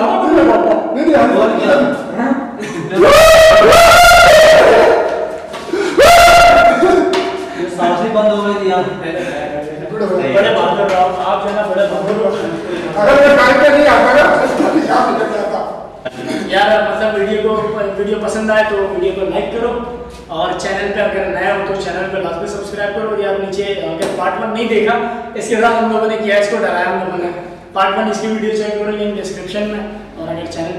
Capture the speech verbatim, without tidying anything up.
बंद हो गई यार। बड़े बात कर रहा हूं आप जो है ना, बड़े अगर मैं काम कर नहीं आता ना यार। मतलब वीडियो को वीडियो पसंद आए तो वीडियो को लाइक करो, और चैनल पे अगर नया हो तो चैनल पे लाजमी सब्सक्राइब करो यार। नीचे अगर पार्ट वन नहीं देखा, इसके साथ हम लोगों ने किया, इसको डराया हम लोगों ने। पार्ट वन इसकी वीडियो चेक करो, लिंक डिस्क्रिप्शन में। और अगर चैनल